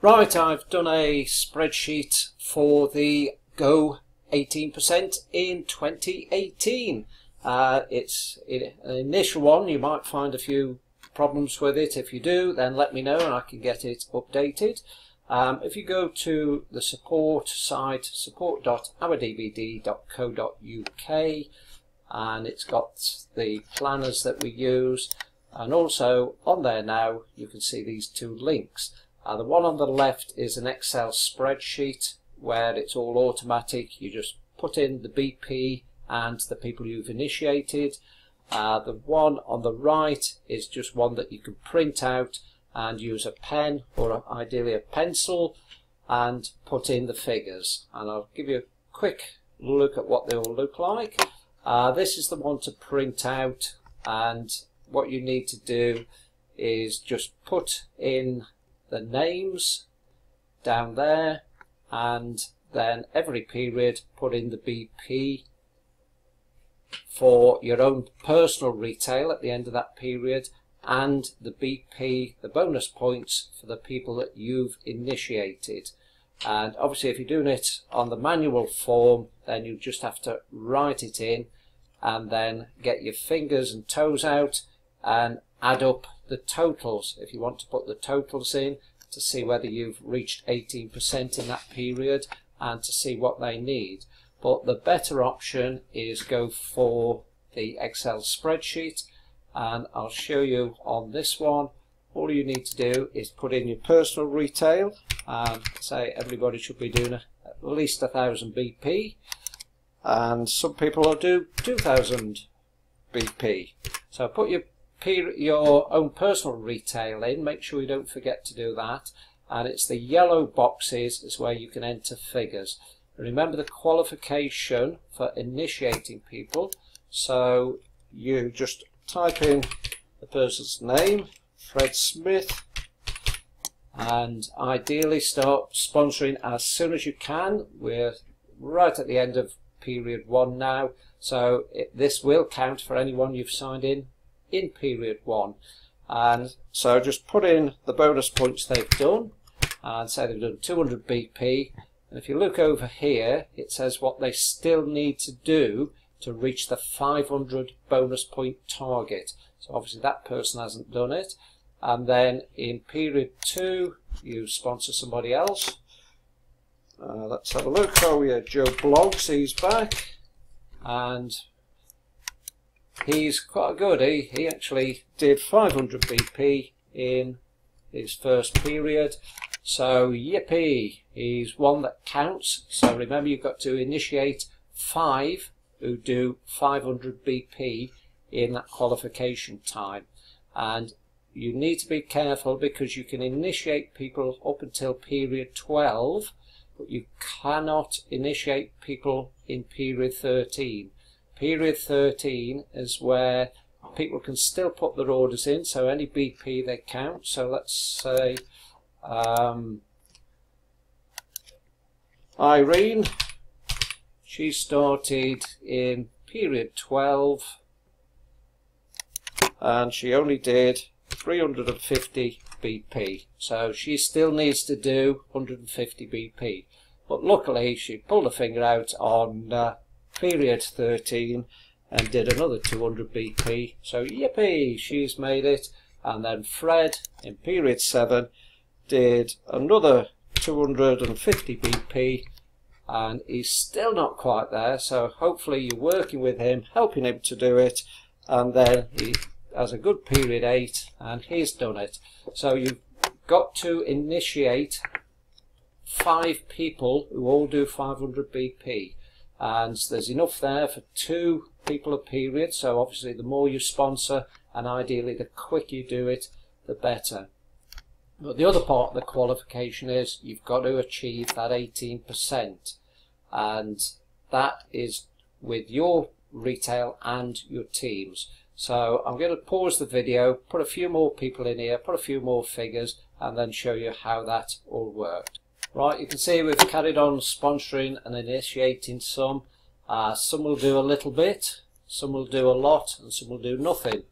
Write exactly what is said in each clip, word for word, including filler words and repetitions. Right, I've done a spreadsheet for the Go eighteen percent in twenty eighteen. Uh, it's an initial one. You might find a few problems with it. If you do, then let me know and I can get it updated. Um, if you go to the support site, support dot our d v d dot co dot u k, and it's got the planners that we use, and also on there now you can see these two links. Uh, the one on the left is an Excel spreadsheet where it's all automatic. You just put in the B P and the people you've initiated. Uh, the one on the right is just one that you can print out and use a pen or a, ideally a pencil and put in the figures. And I'll give you a quick look at what they all look like. Uh, this is the one to print out, and what you need to do is just put in the names down there, and then every period put in the B P for your own personal retail at the end of that period, and the B P, the bonus points, for the people that you've initiated. And obviously if you're doing it on the manual form, then you just have to write it in and then get your fingers and toes out and add up the totals, if you want to put the totals in, to see whether you've reached eighteen percent in that period and to see what they need. But the better option is go for the Excel spreadsheet, and I'll show you on this one. All you need to do is put in your personal retail and say everybody should be doing at least a thousand B P, and some people will do two thousand B P. So put your your own personal retail in, make sure you don't forget to do that, and it's the yellow boxes is where you can enter figures. Remember the qualification for initiating people, so you just type in the person's name, Fred Smith, and ideally start sponsoring as soon as you can. We're right at the end of period one now, so it, this will count for anyone you've signed in in period one. And so just put in the bonus points they've done, and say they've done two hundred B P, and if you look over here it says what they still need to do to reach the five hundred bonus point target. So obviously that person hasn't done it. And then in period two you sponsor somebody else. Uh, let's have a look. Oh yeah, Joe Blogs, he's back, and he's quite good. He, he actually did five hundred B P in his first period, so yippee, he's one that counts. So remember, you've got to initiate five who do five hundred B P in that qualification time, and you need to be careful because you can initiate people up until period twelve, but you cannot initiate people in period thirteen. Period thirteen is where people can still put their orders in, so any B P they count. So let's say um, Irene, she started in period twelve and she only did three hundred fifty B P, so she still needs to do one hundred fifty B P, but luckily she pulled her finger out on uh, period thirteen and did another two hundred B P, so yippee, she's made it. And then Fred in period seven did another two hundred fifty B P, and he's still not quite there, so hopefully you're working with him, helping him to do it, and then he has a good period eight and he's done it. So you've got to initiate five people who all do five hundred B P, and there's enough there for two people a period. So obviously the more you sponsor, and ideally the quicker you do it, the better. But the other part of the qualification is you've got to achieve that eighteen percent, and that is with your retail and your teams. So I'm going to pause the video, put a few more people in here, put a few more figures, and then show you how that all worked. Right, you can see we've carried on sponsoring and initiating some. Uh, some will do a little bit, some will do a lot, and some will do nothing.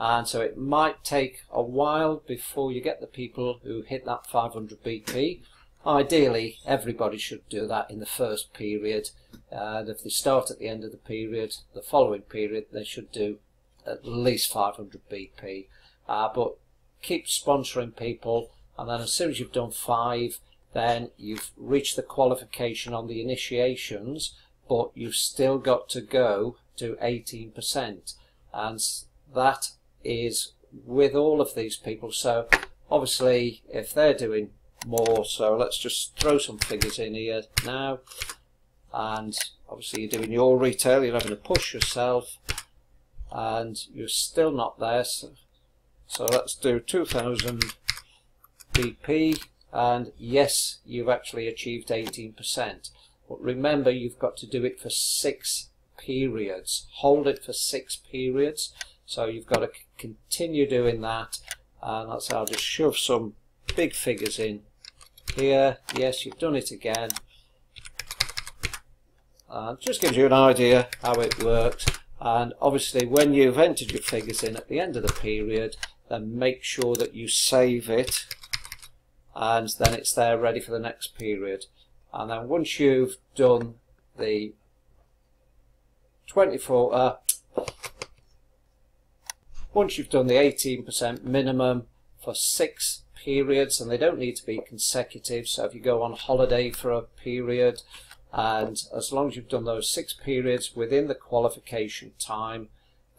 and so it might take a while before you get the people who hit that five hundred B P. Ideally, everybody should do that in the first period, and if they start at the end of the period, the following period they should do at least five hundred B P. Uh, but keep sponsoring people, and then as soon as you've done five, then you've reached the qualification on the initiations, but you've still got to go to eighteen percent, and that is with all of these people. So obviously if they're doing more, so let's just throw some figures in here now, and obviously you're doing your retail, you're having to push yourself, and you're still not there. So, so let's do two thousand B P, and yes, you've actually achieved eighteen percent, but remember you've got to do it for six periods, hold it for six periods, so you've got to continue doing that. And that's how I'll just shove some big figures in here. Yes, you've done it again, and it just gives you an idea how it works. And obviously when you've entered your figures in at the end of the period, then make sure that you save it, and then it's there ready for the next period. And then once you've done the twenty-four, uh, once you've done the eighteen percent minimum for six periods, and they don't need to be consecutive, so if you go on holiday for a period, and as long as you've done those six periods within the qualification time,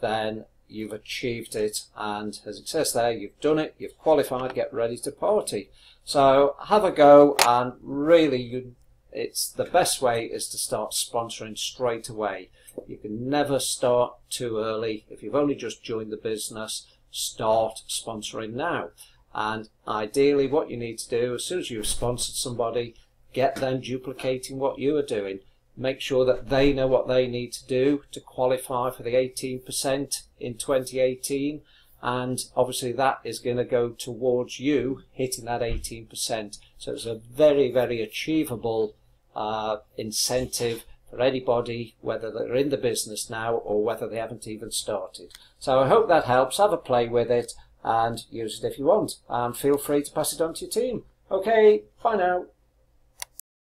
then you've achieved it. And as it says there, you've done it, you've qualified, get ready to party. So have a go, and really you, it's the best way is to start sponsoring straight away. You can never start too early. If you've only just joined the business, start sponsoring now. And ideally what you need to do, as soon as you've sponsored somebody, get them duplicating what you are doing. Make sure that they know what they need to do to qualify for the eighteen percent in twenty eighteen, and obviously that is going to go towards you hitting that eighteen percent. So it's a very, very achievable uh, incentive for anybody, whether they're in the business now or whether they haven't even started. So I hope that helps. Have a play with it and use it if you want, and feel free to pass it on to your team. Okay, bye now.